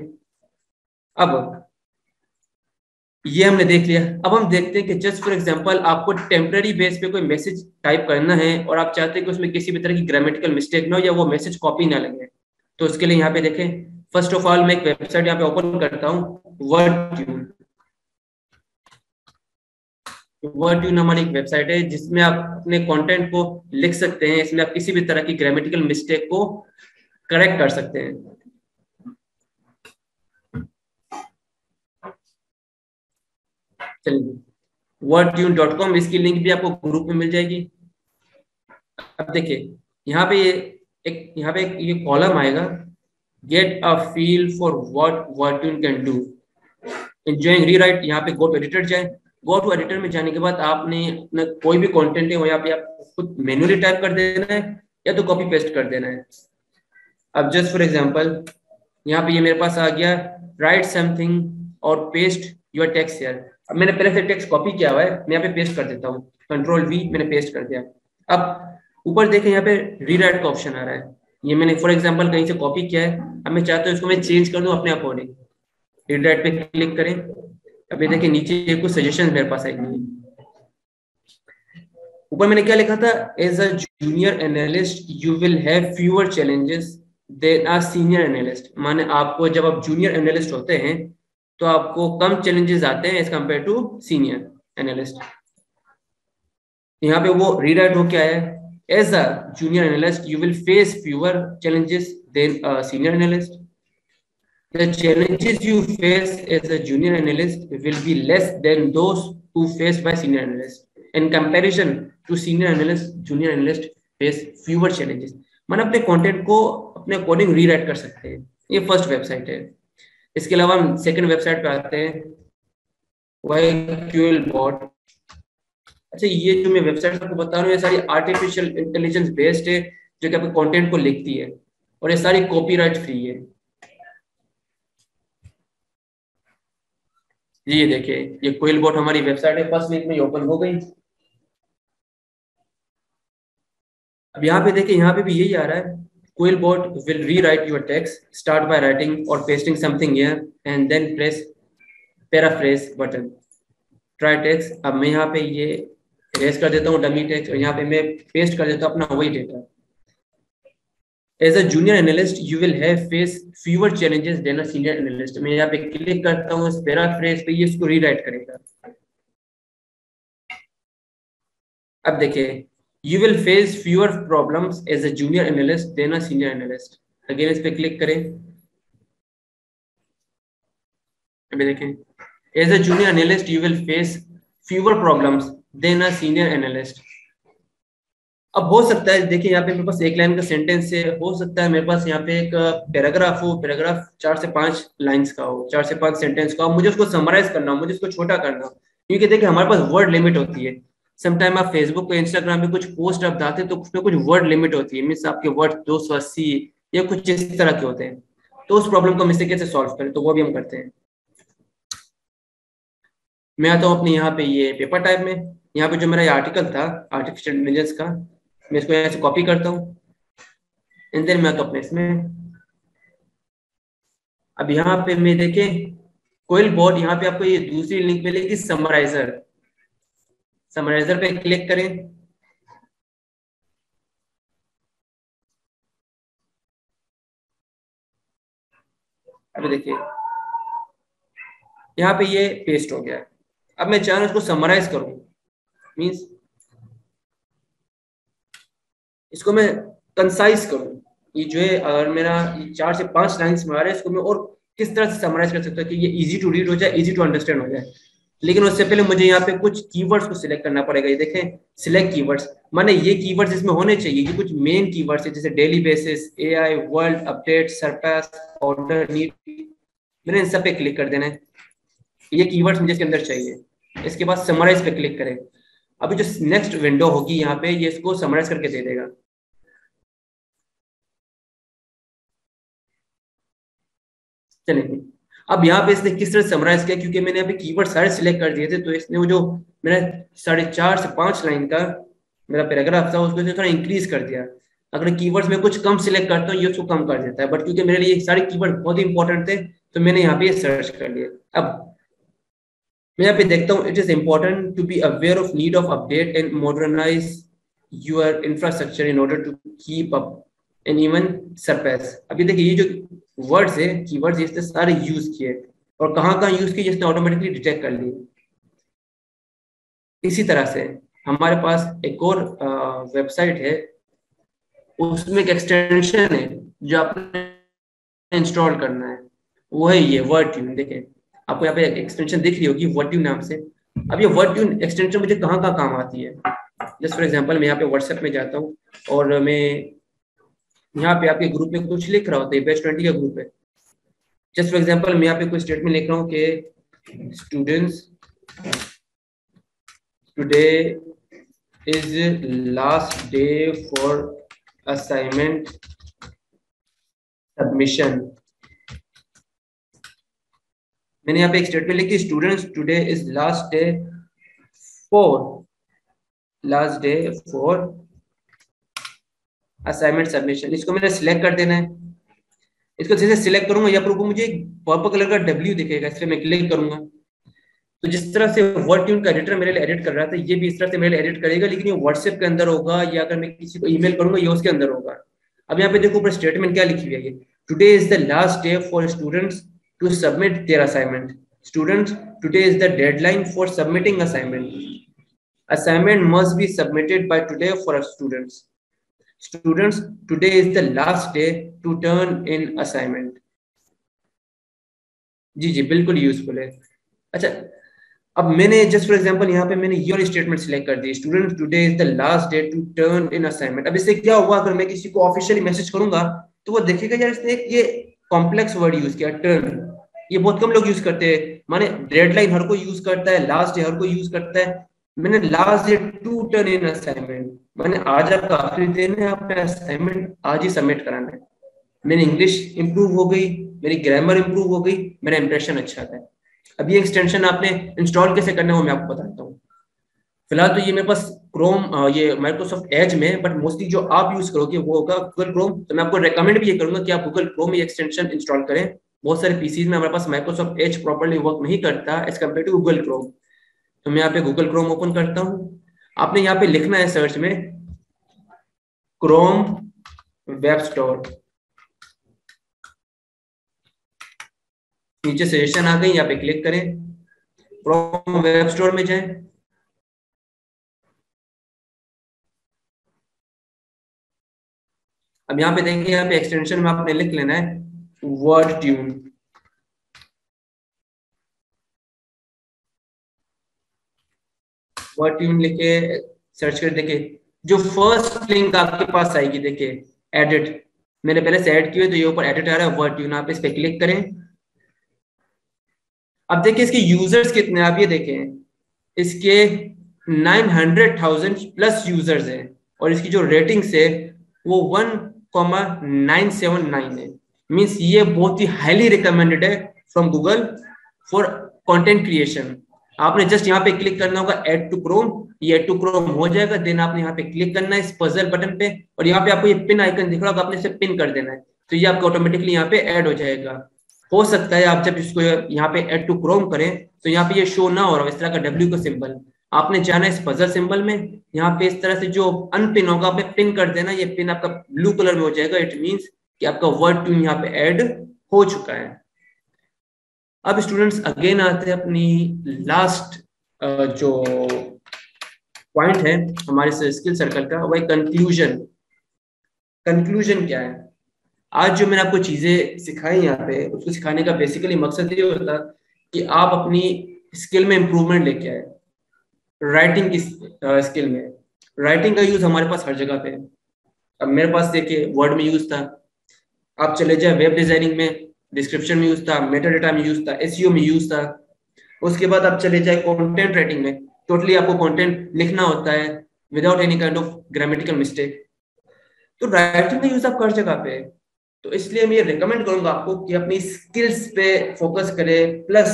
अब ये हमने देख लिया। अब हम देखते हैं कि जस्ट फॉर एग्जांपल आपको टेम्पररी बेस पे कोई मैसेज टाइप करना है और आप चाहते हैं कि उसमें किसी भी तरह की ग्रामेटिकल मिस्टेक ना हो या वो मैसेज कॉपी ना लगे। तो उसके लिए यहाँ पे देखें, फर्स्ट ऑफ ऑल मैं एक वेबसाइट यहाँ पे ओपन करता हूँ, वर्डट्यून। वर्डट्यून हमारी एक वेबसाइट है जिसमें आप अपने कॉन्टेंट को लिख सकते हैं। इसमें आप किसी भी तरह की ग्रामेटिकल मिस्टेक को करेक्ट कर सकते हैं। चलिए वर्डट्यून डॉट कॉम, इसकी लिंक भी आपको ग्रुप में मिल जाएगी। अब देखिए यहाँ पे एक यहाँ पे ये कॉलम आएगा, get a feel for what वर्डट्यून can do, enjoying rewrite. यहाँ पे गो टू एडिटर जाए। गो टू एडिटर में जाने के बाद आपने अपना कोई भी कंटेंट है वो यहाँ पे आप खुद मैन्युअली टाइप कर देना है या तो कॉपी पेस्ट कर देना है। अब जस्ट फॉर एग्जाम्पल यहाँ पे ये मेरे पास आ गया, write something or paste your text here. अब मैंने पहले से टेक्स्ट कॉपी किया हुआ है, मैं यहाँ पे पेस्ट कर देता हूँ, कंट्रोल वी, मैंने पेस्ट कर दिया। अब ऊपर देखें यहाँ पे रीराइट का ऑप्शन आ रहा है, ये मैंने फॉर एग्जांपल कहीं से कॉपी किया है, अब मैं चाहता हूँ इसको मैं चेंज कर दूं अपने अकॉर्डिंग, रीराइट पे क्लिक करें। अब ये देखिए नीचे कुछ सजेशन मेरे पास आएगी। ऊपर मैंने क्या लिखा था, as a junior analyst you will have fewer challenges than a senior analyst, माने आपको जब आप जूनियर एनालिस्ट होते हैं तो आपको कम चैलेंजेस आते हैं as compare to senior analyst. यहाँ पे वो रीराइट हो क्या है, as a junior analyst you will face fewer challenges than a senior analyst, the challenges you face as a junior analyst will be less than those who face by senior analyst, in comparison to senior analyst junior analyst face fewer challenges. माने अपने content को अपने according rewrite कर सकते हैं। ये first website है। इसके अलावा हम सेकंड वेबसाइट पे आते हैं, वह क्विलबॉट। अच्छा, ये जो मैं वेबसाइट आपको बता रहा हूँ ये सारी आर्टिफिशियल इंटेलिजेंस बेस्ड है, जो कि आपके कंटेंट को लिखती है, और ये सारी कॉपीराइट फ्री है। ये देखिए ये क्विलबॉट हमारी वेबसाइट है, फर्स्ट लिंक में ओपन हो गई। अब यहाँ पे देखिए यहाँ पे भी यही आ रहा है, क्विलबॉट will rewrite your text, start by writing or pasting something here and then press paraphrase button, try text. अब मैं यहाँ पे ये इरेज कर देता हूँ डमी टेक्स्ट, और यहाँ पे मैं पेस्ट कर देता हूँ अपना वही data. As a junior analyst you will have face fewer challenges than a senior analyst, मैं यहाँ पे क्लिक करता हूँ इस पैराफ्रेज पे, ये इसको रीराइट करेगा। अब देखिए You will face fewer problems as a junior analyst than a senior analyst. Again इस पे क्लिक करें। अभी देखें। As a junior analyst, you will face fewer problems than a senior analyst. अब हो सकता है देखिए यहाँ पे मेरे पास एक लाइन का सेंटेंस है, हो सकता है मेरे पास यहाँ पे एक पैराग्राफ हो, पैराग्राफ चार से पांच लाइन्स का हो, चार से पांच सेंटेंस का हो, मुझे उसको समराइज करना हो, मुझे उसको छोटा करना हो, क्योंकि देखिए हमारे पास वर्ड लिमिट होती है। समटाइम आप फेसबुक पे इंस्टाग्राम पे कुछ पोस्ट आप डालते हैं तो उसमें कुछ वर्ड लिमिट होती है, मीन्स आपके वर्ड दो सौ अस्सी या कुछ इस तरह के होते हैं, तो उस प्रॉब्लम को हमसे कैसे सॉल्व करें, तो वो भी हम करते हैं। मैं आता हूँ अपने यहाँ पे ये पेपर टाइप में, यहाँ पे जो मेरा ये आर्टिकल था आर्टिफिशियल इंटेलिजेंस का, मैं इसको यहाँ से कॉपी करता हूँ एंड देन मैं आता हूँ अपने इसमें। अब यहाँ पे मैं देखे क्विलबॉट, यहाँ पे आपको ये दूसरी लिंक मिलेगी समराइजर, समराइजर पे क्लिक करें। अब देखिए यहाँ पे ये पेस्ट हो गया है। अब मैं चाह रहा हूँ इसको समराइज करूँ, मीन्स इसको मैं कंसाइज करूँ, ये जो है अगर मेरा ये चार से पांच लाइन्स में आ रहा है, इसको मैं और किस तरह से समराइज कर सकता हूँ कि ये इजी टू रीड हो जाए, इजी टू अंडरस्टैंड हो जाए। लेकिन उससे पहले मुझे यहाँ पे कुछ कीवर्ड्स को सिलेक्ट करना पड़ेगा। ये देखें सिलेक्ट कीवर्ड्स, माने ये कीवर्ड्स इसमें होने चाहिए, ये कुछ मेन कीवर्ड्स है जैसे daily basis, AI, world update, surpass, order, need. मैंने इन सब पे क्लिक कर देना है, ये कीवर्ड्स मुझे इसके अंदर चाहिए। इसके बाद समराइज पे क्लिक करें। अभी जो नेक्स्ट विंडो होगी यहाँ पे ये इसको समराइज करके दे देगा। चलिए अब यहाँ पे इसने किस तरह समराइज किया, क्योंकि मैंने यहाँ पे कीवर्ड सारे सिलेक्ट कर दिए थे, तो इसने वो जो मेरा साढ़े चार से पांच लाइन का मेरा पैराग्राफ था उसको थोड़ा इंक्रीज कर दिया। अगर कीवर्ड्स में कुछ कम सिलेक्ट करता हूँ ये उसको कम कर देता है, बट क्योंकि मेरे लिए सारे कीवर्ड बहुत ही इंपॉर्टेंट थे तो मैंने यहाँ पे सर्च कर लिए। अब मैं यहाँ पे देखता हूँ, it is important to be aware of need of update and modernise your infrastructure in order to keep up and even surpass. अभी देखिए ये जो वर्ड्स है कीवर्ड्स इसने सारे यूज किए, और कहाँ कहाँ यूज किए इसने ऑटोमेटिकली डिटेक्ट कर लिए। इसी तरह से हमारे पास एक और वेबसाइट है, उसमें एक एक्सटेंशन है जो आपने इंस्टॉल करना है, वो है ये वर्डट्यून। देखें आपको यहाँ पे एक्सटेंशन दिख रही होगी वर्डट्यून नाम से। अब ये वर्डट्यून एक्सटेंशन मुझे कहाँ कहाँ काम आती है, जस्ट फॉर एग्जाम्पल मैं यहाँ पे व्हाट्सएप में जाता हूँ और मैं यहाँ पे आपके ग्रुप में कुछ लिख रहा होता है, बेस्ट ट्वेंटी का ग्रुप है। जस्ट फॉर एग्जांपल मैं यहाँ पे कोई स्टेटमेंट लिख रहा हूँ कि students today is last day for assignment submission, मैंने यहाँ पे एक स्टेटमेंट लिखी, students today is last day for last day for assignment submission. इसको मैंने सिलेक्ट कर देना है। इसको जैसे सिलेक्ट करूंगा या पर मुझे पर्पल कलर का डब्ल्यू दिखेगा, इसलिए मैं क्लिक करूंगा। तो जिस तरह से वर्डट्यून का एडिटर मेरे लिए एडिट कर रहा था, ये भी इस तरह से मेरे लिए एडिट करेगा, लेकिन ये व्हाट्सएप के अंदर होगा या अगर मैं किसी को ईमेल करूंगा ये उसके अंदर होगा। अब यहाँ पे देखो ऊपर स्टेटमेंट क्या लिखी हुई है, ये today is the last day for students to submit their assignment, students today is the deadline for submitting assignment, assignment must be submitted by today for students, students today is the last day to turn in assignment. जी जी बिल्कुल useful है। अच्छा, अब मैंने just for example यहाँ पे मैंने ये स्टेटमेंट सिलेक्ट कर दी, student today is the last day to turn in assignment. अब इससे क्या हुआ, अगर मैं किसी को ऑफिशियली मैसेज करूंगा तो वो देखेगा यार इसने ये कॉम्प्लेक्स वर्ड यूज किया, टर्न, ये बहुत कम लोग यूज करते हैं, माने डेडलाइन हर कोई यूज करता है, लास्ट डे हर कोई यूज करता है, मैंने last day to turn in assignment, मैंने आज आपका आखिरी दिन है, आपने असाइनमेंट आज ही सबमिट कराना है। मेरी इंग्लिश इंप्रूव हो गई, मेरी ग्रामर इंप्रूव हो गई, मेरा इंप्रेशन अच्छा था। अब ये एक्सटेंशन आपने इंस्टॉल कैसे करना है वो मैं आपको बताता हूँ। फिलहाल तो ये मेरे पास क्रोम, ये माइक्रोसॉफ्ट एज में, बट मोस्टली जो आप यूज करोगे वो होगा गूगल क्रोम। तो मैं आपको रेकमेंड भी ये करूंगा कि आप गूगल क्रोम ये एक्सटेंशन इंस्टॉल करें। बहुत सारे पीसीज में हमारे पास माइक्रोसॉफ्ट एज प्रॉपरली वर्क नहीं करता as compare to Google Chrome. तो मैं यहाँ पे गूगल क्रोम ओपन करता हूँ। आपने यहाँ पे लिखना है सर्च में क्रोम वेब स्टोर, नीचे सजेशन आ गई, यहाँ पे क्लिक करें, क्रोम वेब स्टोर में जाएं। अब यहाँ पे देखेंगे, यहाँ पे एक्सटेंशन में आपने लिख लेना है वर्डट्यून। वर्डट्यून लिखे, सर्च कर देखिए, जो फर्स्ट लिंक आपके पास आएगी देखिए एडिट, मैंने पहले से ऐड किया तो ये ऊपर एडिट आ रहा है वर्डट्यून, आप इस पे क्लिक करें। अब देखिए इसके यूजर्स कितने, आप ये देखें इसके नौ सौ हज़ार प्लस यूजर्स हैं और इसकी जो रेटिंग्स है वो one point nine seven nine है। मींस ये बहुत ही हाईली रिकमेंडेड है from Google for content creation. आपने जस्ट यहाँ पे क्लिक करना होगा ऐड टू क्रोम, ये ऐड टू क्रोम हो जाएगा। देन आपने यहाँ पे क्लिक करना है इस पजल बटन पे और यहाँ पे आपको ये पिन आइकन दिख रहा होगा, आपने इसे पिन कर देना है तो ये आपको ऑटोमेटिकली यहाँ पे ऐड हो जाएगा। हो सकता है आप जब इसको यहाँ पे एड टू क्रोम करें तो यहाँ पे ये शो ना हो रहा है इस तरह का डब्ल्यू का सिंबल। आपने जाना है इस पजल सिंबल में, यहाँ पे इस तरह से जो अनपिन होगा आपने पिन कर देना, ये पिन आपका ब्लू कलर में हो जाएगा। इट मींस कि आपका वर्ड टू यहाँ पे ऐड हो चुका है। अब स्टूडेंट्स अगेन आते हैं अपनी लास्ट जो पॉइंट है हमारे स्किल सर्कल का, वही कंक्लूजन। कंक्लूजन क्या है? आज जो मैंने आपको चीजें सिखाई यहाँ पे, उसको सिखाने का बेसिकली मकसद ये होता कि आप अपनी स्किल में इम्प्रूवमेंट लेके आए। राइटिंग की स्किल में, राइटिंग का यूज हमारे पास हर जगह पे है। अब मेरे पास देखिए वर्ड में यूज था, आप चले जाए वेब डिजाइनिंग में, डिस्क्रिप्शन में यूज था, मेटा डेटा में यूज था, एसईओ में यूज था। उसके बाद आप चले जाए कॉन्टेंट राइटिंग में, टोटली आपको कॉन्टेंट लिखना होता है without any kind of grammatical mistake. तो राइटिंग का यूज आप हर जगह पे। तो इसलिए मैं ये रिकमेंड करूंगा आपको कि अपनी स्किल्स पे फोकस करें प्लस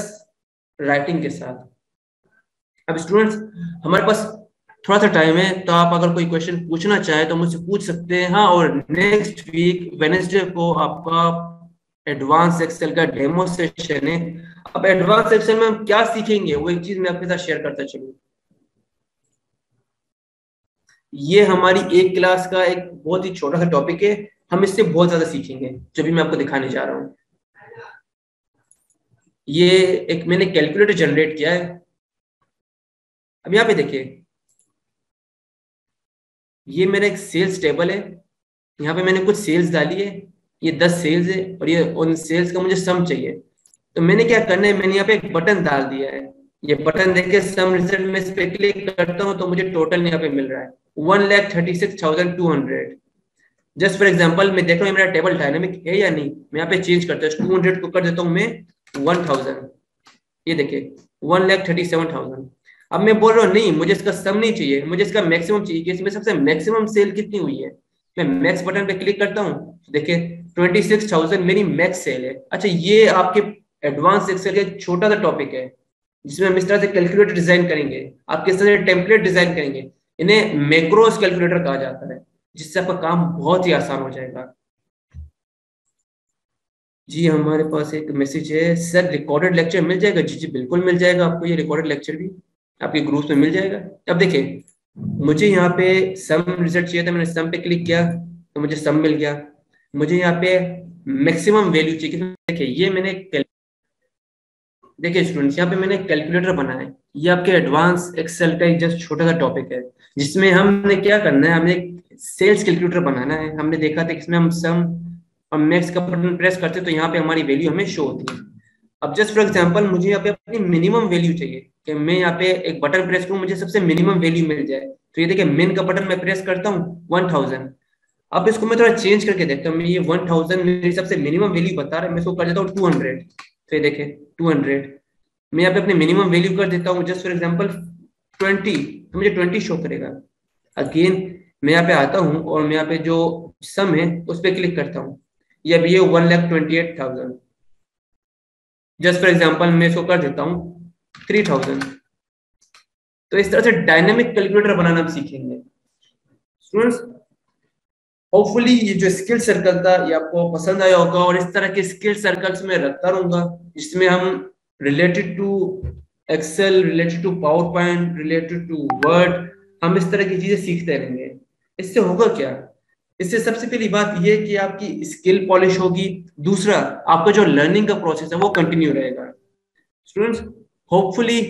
राइटिंग के साथ। अब स्टूडेंट्स हमारे पास थोड़ा सा टाइम है, तो आप अगर कोई क्वेश्चन पूछना चाहे तो मुझसे पूछ सकते हैं। हाँ, और नेक्स्ट वीक वेडनेसडे को आपका एडवांस एक्सेल का डेमो सेशन है। अब एडवांस एक्सेल में हम क्या सीखेंगे वो एक चीज मैं आपके साथ शेयर करता चलूँ। ये हमारी एक क्लास का एक बहुत ही छोटा सा टॉपिक है, हम इससे बहुत ज्यादा सीखेंगे जो भी मैं आपको दिखाने जा रहा हूँ। ये एक मैंने कैलकुलेटर जनरेट किया है। अब यहाँ पे देखिए ये मेरा एक सेल्स टेबल है, यहाँ पे मैंने कुछ सेल्स डाली है, ये दस सेल्स है और ये उन सेल्स का मुझे सम चाहिए। तो मैंने क्या करना है, मैंने यहाँ पे एक बटन डाल दिया है, ये बटन देके सम रिजल्ट में इस पे क्लिक करता हूँ तो मुझे टोटल यहाँ पे मिल रहा है one lakh thirty six thousand two hundred. Just for example मैं देख रहा हूँ मेरा टेबल डायनामिक है या नहीं, मैं यहाँ पे चेंज करता हूँ, टू हंड्रेड को कर देता हूँ मैं वन थाउजेंड, ये देखिए one lakh thirty seven thousand. अब मैं बोल रहा हूँ नहीं मुझे इसका सम नहीं चाहिए, मुझे इसका मैक्सिमम चाहिए कि इसमें सबसे मैक्सिमम सेल कितनी हुई है। मैं मैक्स बटन पे क्लिक करता हूँ, देखिये ट्वेंटी सिक्स थाउजेंड मेरी मैक्स सेल है। अच्छा, ये आपके एडवांस एक्सेल का एक छोटा सा टॉपिक है जिसमें हम इस तरह से कैलकुलेटर डिजाइन करेंगे, आप किस तरह से टेम्पलेट डिजाइन करेंगे, इन्हें मैक्रोस कैलकुलेटर कहा जाता है, जिससे आपका काम बहुत ही आसान हो जाएगा। जी हमारे पास एक मैसेज है, सर रिकॉर्डेड लेक्चर मिल जाएगा? जी जी बिल्कुल मिल जाएगा, आपको ये रिकॉर्डेड लेक्चर भी आपके ग्रुप में मिल जाएगा। अब देखिए मुझे यहाँ पे सम रिजल्ट चाहिए था, मैंने सम पे क्लिक किया तो मुझे सम मिल गया। मुझे यहाँ पे मैक्सिमम वैल्यू चाहिए, देखिए ये मैंने देखिए स्टूडेंट्स यहाँ पे मैंने कैलकुलेटर बनाया है। ये आपके एडवांस एक्सेल का एक जस्ट छोटा सा टॉपिक है जिसमें हमने क्या करना है, हमने सेल्स कैलकुलेटर बनाना है। हमने देखा था इसमें हम सम और मैक्स का बटन प्रेस करते तो यहाँ पे हमारी वैल्यू हमें शो होती है। अब जस्ट फॉर एग्जांपल मुझे यहाँ पे अपनी मिनिमम वैल्यू चाहिए कि मैं यहाँ पे एक बटन प्रेस करूँ मुझे सबसे मिनिमम वैल्यू मिल जाए, तो ये देखिए मिन का बटन मैं प्रेस करता हूँ वन थाउजेंड। अब इसको मैं थोड़ा चेंज करके देखता हूँ, मैं ये वन थाउजेंड मेरी सबसे मिनिमम वैल्यू बता रहा है, मैं इसको कर देता हूँ टू हंड्रेड। तो ये देखिए टू हंड्रेड मैं यहाँ पे अपनी मिनिमम वैल्यू कर देता हूँ जस्ट फॉर एग्जाम्पल ट्वेंटी, तो मुझे ट्वेंटी शो करेगा। अगेन मैं यहाँ पे आता हूँ और मैं यहाँ पे जो सम है उस पर क्लिक करता हूँ, ये भी ये one lakh twenty eight thousand. Just for example मैं इसको कर देता हूँ थ्री थाउजेंड। तो इस तरह से डायनेमिक कैलकुलेटर बनाना हम सीखेंगे स्टूडेंट्स। होपफुली ये जो स्किल सर्कल था ये आपको पसंद आया होगा, और इस तरह के स्किल सर्कल्स में रखता रहूंगा जिसमें हम related to Excel, related to PowerPoint, related to word, हम इस तरह की चीजें सीखते रहेंगे। इससे होगा क्या, इससे सबसे पहली बात यह कि आपकी स्किल पॉलिश होगी, दूसरा आपका जो लर्निंग का प्रोसेस है वो कंटिन्यू रहेगा। स्टूडेंट्स होपफुली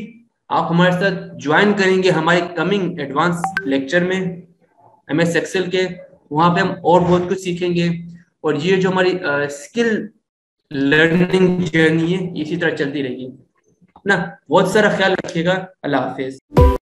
आप हमारे साथ ज्वाइन करेंगे हमारे कमिंग एडवांस लेक्चर में एम एस एक्सेल के, वहां पे हम और बहुत कुछ सीखेंगे, और ये जो हमारी स्किल लर्निंग जर्नी है इसी तरह चलती रहेगी। अपना बहुत सारा ख्याल रखिएगा। अल्लाह हाफिज।